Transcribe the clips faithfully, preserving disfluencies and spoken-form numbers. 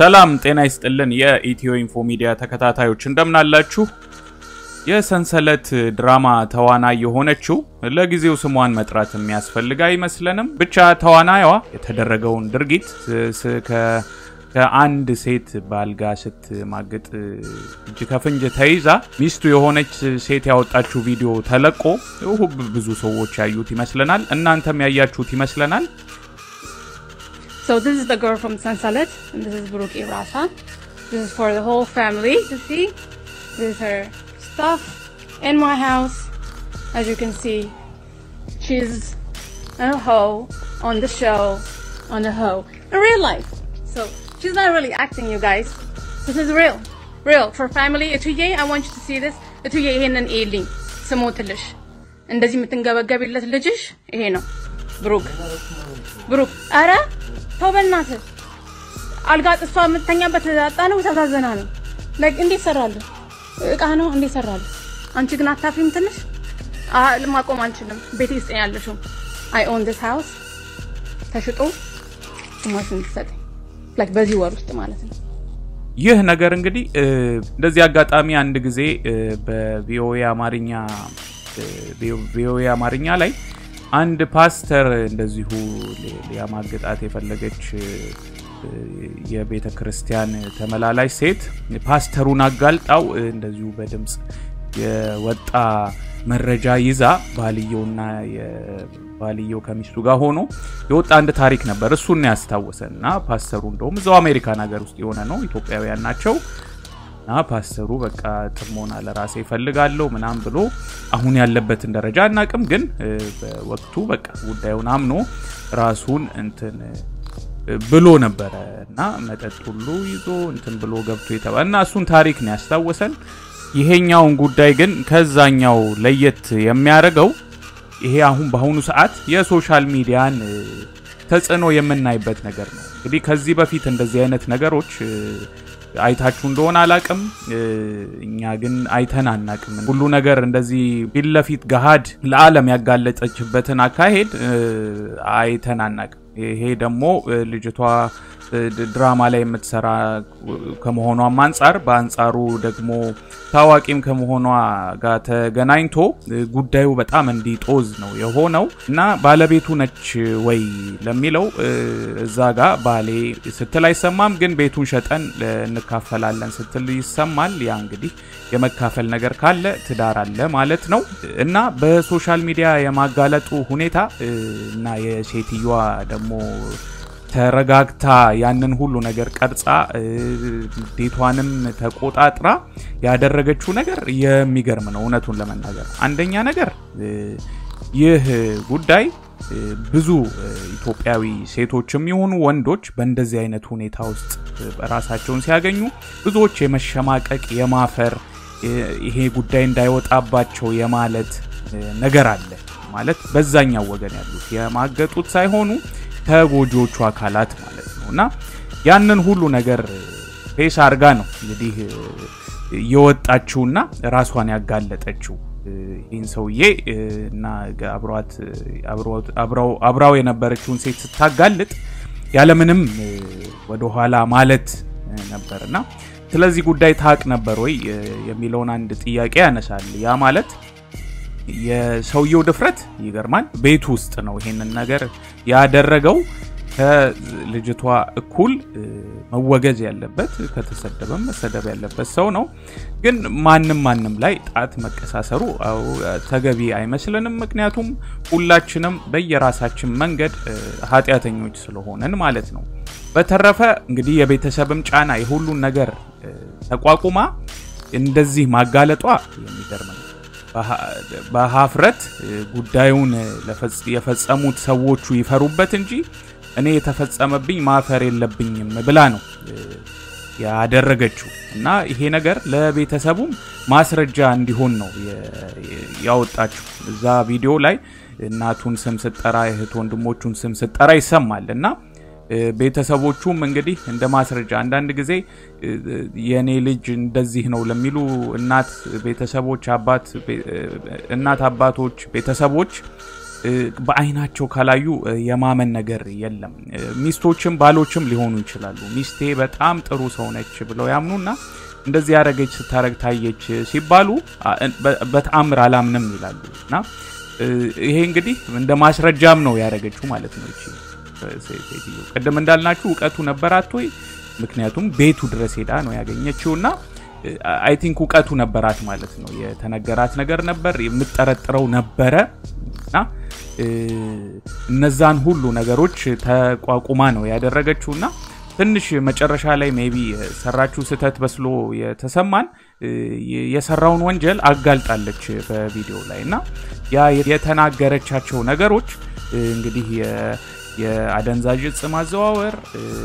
ሰላም ጤና ይስጥልን የኢትዮ ኢንፎ ሚዲያ ተከታታዮች እንደምን አላችሁ የሰንሰለት ድራማ ተዋናይ የሆነችው ለጊዜው ስሟን መጥራት የሚያስፈልግ አይመስልንም ብቻ ተዋናይዋ የተደረገውን ድርጊት ከአንድ ሴት ባልጋ ስትማግጥ እጅ ከፍንጅ ተይዛ ሚስቱ የሆነች ሴት ያወጣችው ቪዲዮ ተለቆ ሁሉ ብዙ ሰዎች ያዩት ይመስልናል እናንተም ያያችሁት ይመስልናል So this is the girl from Senselet, and this is Buruk Irasha. This is for the whole family to see. This is her stuff in my house. As you can see, she's a hoe on the show, on the hoe in real life. So she's not really acting, you guys. This is real, real for family. EthioInfo, I want you to see this. EthioInfo here in Ealing, Samotelish, and does he meet in Gaba Gabilas Lijish? Here no, Buruk, Buruk. Ara? Toben Nasser. Algat Swam Tanya Batanu Sazanano. Like Indi Saral. Kano Indi Saral. Anchignata Fim Tanish? Ah, Mako Manchinum. Betty's Andrushu. I own this house. Tashuto. Tomasin said. Like Baziwar to Malasin. ይህ ነገር እንግዲህ እንደዚህ አጋጣሚ አንድ ጊዜ በቪኦኤ አማርኛ በቪኦኤ አማርኛ ላይ አንድ ፓስተር እንደዚሁ ለያማግጣት የፈለገች የቤተክርስቲያን ተመላላሽ ሴት ፓስተሩን አጋልጣው እንደዚሁ በደምጽ የወጣ መረጃ ይዛ ባልዮና የባልዮ ከሚስቱ ጋር ሆኖ የወጣ አንድ ታሪክ ነበር እሱን ያስታወሰና ፓስተሩ እንደውም ዘው አሜሪካ ሀገር ውስጥ የሆነ ነው ኢትዮጵያውያን ናቸው ና ፓስተሩ በቃ ጥሞና ለራሴ ፈልጋለሁ ምናም ብሎ አሁን ያለበትን ደረጃ እናቀም ግን በወቅቱ በቃ ጉዳዩን አምኖ ራሱን እንትን ብሎ ነበርና መጠጥ ሁሉ ይዞ እንትን ብሎ ገብቶ የተባና እሱን ታሪክ ነው ያስታወሰን ይሄኛውን ጉዳይ ግን ከዛኛው ለየት የሚያደርገው ይሄ አሁን በአሁኑ ሰዓት የሶሻል ሚዲያን ተጽኖ የምናይበት ነገር ነው እንግዲህ ከዚህ በፊት እንደዚህ አይነት ነገሮች አይታችሁ እንደሆነ አላቀም እኛ ግን አይተን አናቀም ሁሉ ነገር እንደዚህ ቢለፊት ጋሃድ ለዓለም ያጋለጠችበትን አካሄድ አይተን አናቀም ይሄ ደግሞ ልጅቷ ድራማ ላይ የምትሰራ ከመሆኗ አንፃር በአንፃሩ ደግሞ ታዋቂም ከመሆኗ ጋር ተገናኝቶ ጉዳዩ በጣም እንዲጦዝ ነው የሆነው እና ባለቤቱ ነች ወይ ለሚለው እዛ ጋር ባሌ ስትል አይሰማም ግን ቤቱን ሸጠን ለነካፈላለን ስትል ይሰማል ያ እንግዲህ የመካፈል ነገር ካለ ትዳር አለ ማለት ነው እና በሶሻል ሚዲያ የማጋለጡ ሁኔታ እና የሴትዮዋ ደግሞ ተረጋግታ ያንን ሁሉ ነገር ቀርጻ ዴቷንም ተቆጣጥራ ያደረገችው ነገር የሚገርም ነው እነቱን ለመናገር አንደኛ ነገር ይህ ጉዳይ ብዙ ኢትዮጵያዊ ሴቶችም ይሁን ወንዶች በእንደዚህ አይነት ሁኔታ ውስጥ ራሳቸውን ሲያገኙ ብዙዎች የመሸማቀቅ የማፈር ይሄ ጉዳይ እንዳይወጣባቸው የማለት ነገር አለ ማለት በዛኛው ወገን ያሉት የማገጡት ሳይሆኑ ተጎጆቹ አካላት ማለት ነውና ያንን ሁሉ ነገር ፌስ አርጋ ነው እንግዲህ የወጣችውና ራስዋን ያጋለጠችው ይሄን ሰውዬ እና አብራውት አብራውት አብራው አብራው የነበረችውን ሴት ስታጋልጥ ያለ ምንም ወደ ኋላ ማለት ነበርና ስለዚህ ጉዳይ ታቅ ነበር ወይ የሚለውን አንድ ጥያቄ ያነሳል ያ ማለት የሰውየው ድፍረት ይገርማል ቤት ውስጥ ነው ይሄንን ነገር ያደረገው ከልጅቷ እኩል መወገዝ ያለበት ከተሰደበም መሰደብ ያለበት ሰው ነው ግን ማንንም ማንንም ላይ ጣት መቀሳሰሩ ተገቢ አይመስልንም ምክንያቱም ሁላችንም በየራሳችን መንገድ ኃጢያተኞች ስለሆነን ማለት ነው በተረፈ እንግዲህ የቤተሰብም ጫና ይሁሉ ነገር ተቋቁማ እንደዚህ ማጋለጧ የሚደርም በሃፍረት ጉዳዩን ለፈጸሙት ሰዎች ይፈሩበት እንጂ እኔ የተፈጸመብኝ ማፈር የለብኝም ብላ ነው ያደረገችው እና ይሄ ነገር ለቤተሰቡም ማስረጃ እንዲሆን ነው ያወጣችው እዛ ቪዲዮ ላይ እናቱን ስም ስትጠራ እህት ወንድሞቹን ስም ስትጠራ ይሰማልና ቤተሰቦቹም እንግዲህ እንደ ማስረጃ አንድ አንድ ጊዜ የኔ ልጅ እንደዚህ ነው ለሚሉ እናት ቤተሰቦች አባት እናት አባቶች ቤተሰቦች በአይናቸው ካላዩ የማመን ነገር የለም ሚስቶችም ባሎችም ሊሆኑ ይችላሉ ሚስቴ በጣም ጥሩ ሰው ነች ብለው ያምኑና እንደዚህ ያረጋች ታረግ ታየች ሲባሉ በተአምር አላምንም ይላሉና ይሄ እንግዲህ እንደ ማስረጃም ነው ያረጋችሁ ማለት ነው እቺ ሰይፈዩ ቀደም እንዳልናችሁ ዕቀቱ ነበራት ወይ ምክንያቱም ቤቱ ድረስ ሄዳ ነው ያገኘችውና I think ዕቀቱ ነበራት ማለት ነው የተነገራት ነገር ነበር የምትጠረጥረው ነበረ እና እነዛን ሁሉ ነገሮች ተቋቁማ ነው ያደረገችውና ትንሽ መጨረሻ ላይ ሜቢ ሰራችሁ ስተት በስሎ የተሰማን የሰራውን ወንጀል አጋልጣለች በቪዲዮ ላይና ያ የተናገረቻቸው ነገሮች እንግዲህ የአደንዛዥ ዕጽ ማዘዋወር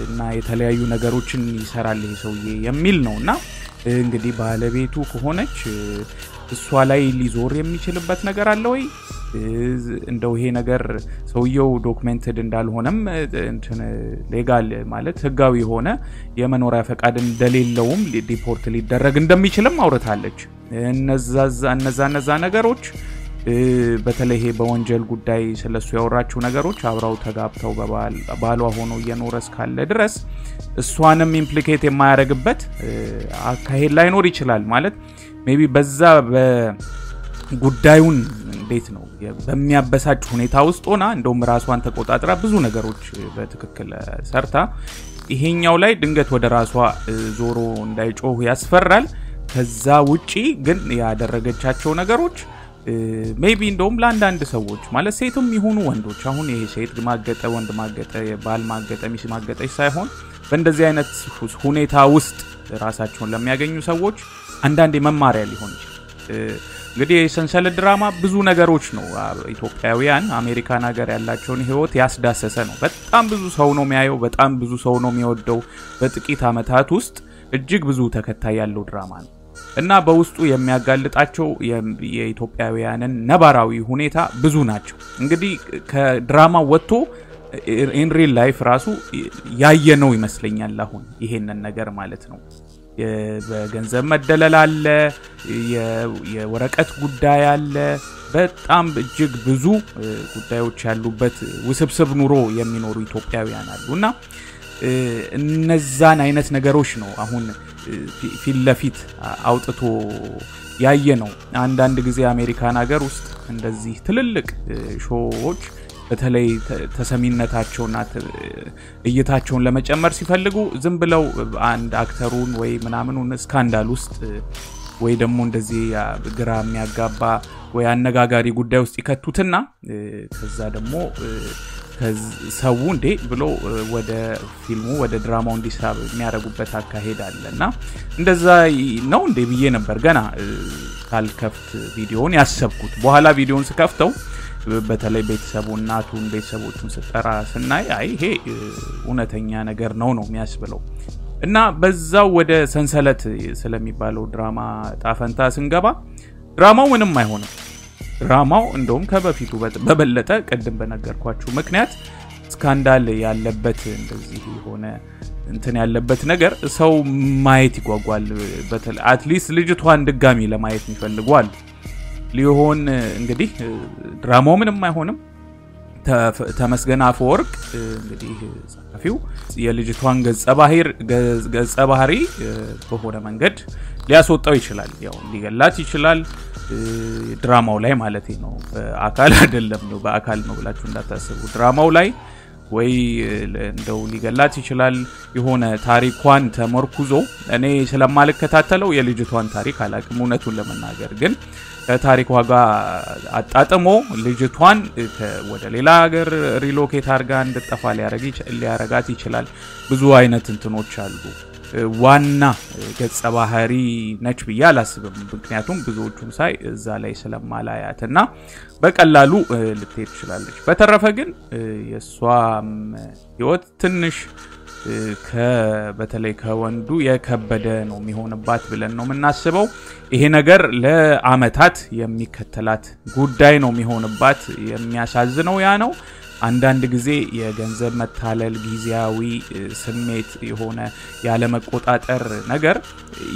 እና የተለያዩ ነገሮችን ይሰራል ይሄ ሰውዬ የሚል ነውና እንግዲህ ባለቤቱ ከሆነች እሷ ላይ ሊዞር የሚችልበት ነገር አለ ወይ እንደው ይሄ ነገር ሰውየው ዶክመንትድ እንዳልሆነም እንትን ሌጋል ማለት ህጋዊ ሆነ የመኖሪያ ፈቃድ እንደሌለውም ዲፖርት ሊደረግ እንደሚችልም አውርታለች እነዛ እነዛ እነዛ ነገሮች በተለይ ይሄ በወንጀል ጉዳይ ስለሱ ያወራችሁ ነገሮች አብራው ተጋብተው በባል ባሏ ሆኖ የኖረስ ካለ ድረስ እሷንም ኢምፕሊኬት የማያረግበት አካሄድ ላይ ኖር ይችላል ማለት ሜቢ በዛ በጉዳዩን እንዴት ነው በሚያበሳጭ ሁኔታ ውስጥና እንደውም ራስዋን ተቆጣጥራ ብዙ ነገሮች በትክክል ሰርታ ይሄኛው ላይ ድንገት ወደ ራስዋ ዞሮ እንዳይጮህ ያስፈራል ከዛ ውጪ ግን ያደረገቻቸው ነገሮች ሜቢ እንደውም ላንዳንድ ሰዎች ማለት ሴቱም ይሆኑ ወንዶች አሁን ይሄ ሴት ማገጠ ወንድ ማገጠ ባል ማገጠ ሚስ ማገጠ ሳይሆን በእንደዚህ አይነት ሁኔታ ውስጥ ራሳቸውን ለሚያገኙ ሰዎች አንዳንዴ መማሪያ ሊሆን ይችላል እንግዲህ የሰንሰለት ድራማ ብዙ ነገሮች ነው ኢትዮጵያውያን አሜሪካን ሀገር ያላቸውን ህይወት ያስዳሰሰ ነው በጣም ብዙ ሰው ነው የሚያየው በጣም ብዙ ሰው ነው የሚወደው በጥቂት አመታት ውስጥ እጅግ ብዙ ተከታይ ያለው ድራማ ነው እና በውስጡ የሚያጋልጣቸው የኢትዮጵያውያንን ነባራዊ ሁኔታ ብዙ ናቸው እንግዲህ ከድራማ ወጥቶ in real life ራሱ ያየነው ይመስለኛል አሁን ይሄንን ነገር ማለት ነው በገንዘብ መደለል አለ የወረቀት ጉዳይ አለ በጣም እጅግ ብዙ ጉዳዮች ያሉበት ውስብስብ ኑሮ የሚኖሩ ኢትዮጵያውያን አሉና እነዛን አይነት ነገሮች ነው አሁን ፊል ለፊት አውጥቶ ያየነው አንድ አንድ ጊዜ አሜሪካን ሀገር ውስጥ እንደዚህ ትልልቅ ሾዎች በተለይ ተሰሚነታቸውና እይታቸውን ለመጨመር ሲፈልጉ ዝም ብለው አንድ አክተሩን ወይ ምናምኑን ስካንዳል ውስጥ ወይ ደግሞ እንደዚህ ግራ የሚያጋባ ወይ አነጋጋሪ ጉዳይ ውስጥ ይከቱትና ከዛ ደግሞ ሰው እንደ ብሎ ወደ ፊልሙ ወደ ድራማው እንዲሳብ የሚያረጉበት አካሄድ አለና እንደዛ ነው እንደ ብዬ ነበር ገና ካልከፍት ቪዲዮውን ያሰብኩት በኋላ ቪዲዮውን ስከፍተው በተለይ ቤተሰቡና ቱን ቤተሰቦቹን ስጠራ ስናይ አይ ይሄ ኡነተኛ ነገር ነው ነው የሚያስብለው እና በዛው ወደ ሰንሰለት ስለሚባለው ድራማ ጣፈንታ ስንገባ ድራማው ምንም አይሆንም ድራማው እንደውም ከበፊቱ በበለጠ ቀደም በነገርኳችሁ ምክንያት ስካንዳል ያለበት እንደዚህ ሆነ እንትን ያለበት ነገር ሰው ማየት ይጓጓል በተለይ አትሊስት ልጅቷን ድጋሚ ለማየት ይፈልጓል ሊሆን እንግዲህ ድራማው ምንም አይሆንም ተመስገና አፈወርቅ እንግዲህ ጻፊው የልጅቷን ገጸ ባህሪ ገጸ ባህሪ በሆነ መንገድ ሊያስወጣው ይችላል ያው ሊገላት ይችላል ድራማው ላይ ማለት ነው በአካል አይደለም ነው በአካል ነው ብላችሁ እንዳታስቡ ድራማው ላይ ወይ እንደው ሊገላት ይችላል የሆነ ታሪኳን ተመርኩዞ እኔ ስለማልከታተለው የልጅቷን ታሪክ አላቅም እነቱን ለመናገር ግን ታሪክ ዋጋ አጣጥሞ ልጅቷን ወደ ሌላ ሀገር ሪሎኬት አርጋ እንደጠፋ ሊያረጋት ይችላል ብዙ አይነት እንትኖች አሉ ዋና ገጸ ባህሪ ነች በያላስብም ምክንያቱም ብዙዎቹም ሳይ እዛ ላይ ስለማላያትና በቀላሉ ልትሄድ ይችላልች በተረፈ ግን የሷም ህይወት ትንሽ ከ በተለይ ከወንዱ የከበደ ነው የሚሆንባት ብለን ነው እናስበው ይሄ ነገር ለአመታት የሚከተላት ጉዳይ ነው የሚሆንባት የሚያሳዝነው ያ ነው አንዳንድ ጊዜ የገንዘብ መታለል ግዚያዊ ስሜት የሆነ ያለ መቆጣጠር ነገር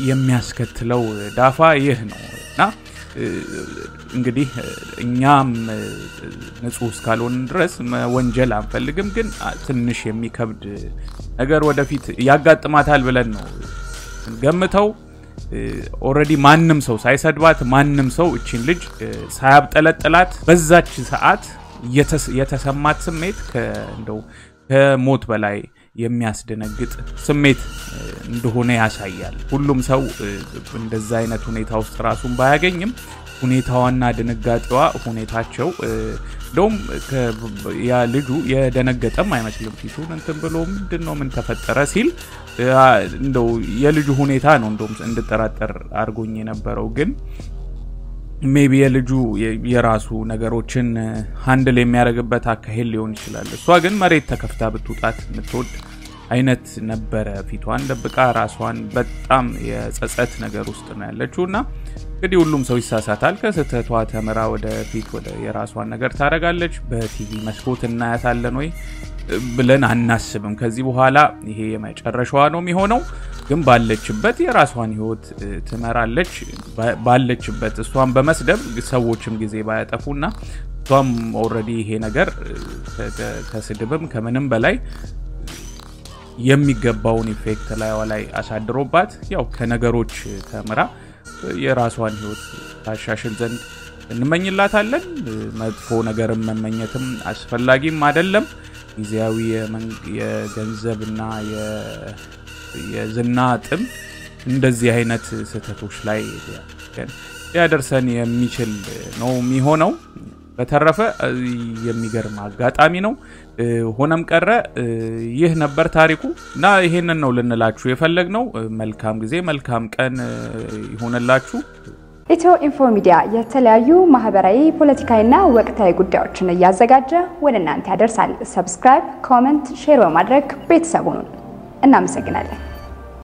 የሚያስከትለው ዳፋ ይህ ነውና እንግዲህ እኛም ንጹህ ስካሎን ድረስ ወንጀል አንፈልግም ግን ትንሽ የሚከብድ ነገር ወደፊት ያጋጥማታል ብለን ነው ገምተው already ማንንም ሰው ሳይሰድባት ማንንም ሰው እቺን ልጅ ሳይብጠለጥላት በዛች ሰዓት የተሰማት ስሜት ከእንደው ከሞት በላይ የሚያስደነግጥ ስሜት እንደሆነ ያሳያል ሁሉም ሰው እንደዛ አይነት ሁኔታ ውስጥ ራሱን ባያገኝም ሁኔታውና ድንጋጤዋ ሁኔታቸው ዶም ያ ልጁ የደነገጠም አይመስልም ፊቱን እንትን ብሎ ምንድነው ምን ተፈጠረ ሲል እንደው የልጁ ሁኔታ ነው እንደውም እንድጠራጠር አርጎኝ የነበረው ግን maybe የልጁ የራሱ ነገሮችን ሃንድል የሚያደርግበት አካሄድ ሊሆን ይችላል እሷ ግን መሬት ተከፍታ ብትውጣት ምትወድ አይነት ነበረ ፊቷን ደብቃ ራስዋን በጣም የጸጸት ነገር ውስጥ ነው ያለችውና እንግዲህ ሁሉም ሰው ይሳሳታል ከስተቷ ተመራ ወደ ፊት ወደ የራስዋን ነገር ታረጋለች በቲቪ መስኮት እናያታለን ወይ ብለን አናስብም ከዚህ በኋላ ይሄ የማይጨረሻው ነው የሚሆነው ግን ባለችበት የራስዋን ህይወት ተመራለች ባለችበት እሷን በመስደብ ሰዎችም ግዜ ባያጠፉና እሷም already ይሄ ነገር ከስድብም ከመንም በላይ የሚገባውን ኢፌክት ላይዋ ላይ አሳድሮባት ያው ከነገሮች ተመራ የራስዋን ህይወት ታሻሽል ዘንድ እንመኝላታለን መጥፎ ነገርም መመኘትም አስፈልጊም አይደለም ግዚያዊ የገንዘብና የ የዝናጥም እንደዚህ አይነት ሰተቶች ላይ ያደርሰን የሚችል ነው የሚሆነው በተረፈ የሚገርም አጋጣሚ ነው ሆነም ቀረ ይህ ነበር ታሪኩና ይሄንን ነው ልንላችሁ የፈለግነው መልካም ጊዜ መልካም ቀን ይሁንላችሁ ኢትዮኢንፎ ሚዲያ የተለያዩ ማህበራዊ ፖለቲካዊና ወቅታዊ ጉዳዮችን ያዘጋጀ ወደናንተ ያደርሳል ሰብስክራይብ ኮሜንት ሼር በማድረግ ቤተሰቡን እናመሰግናለን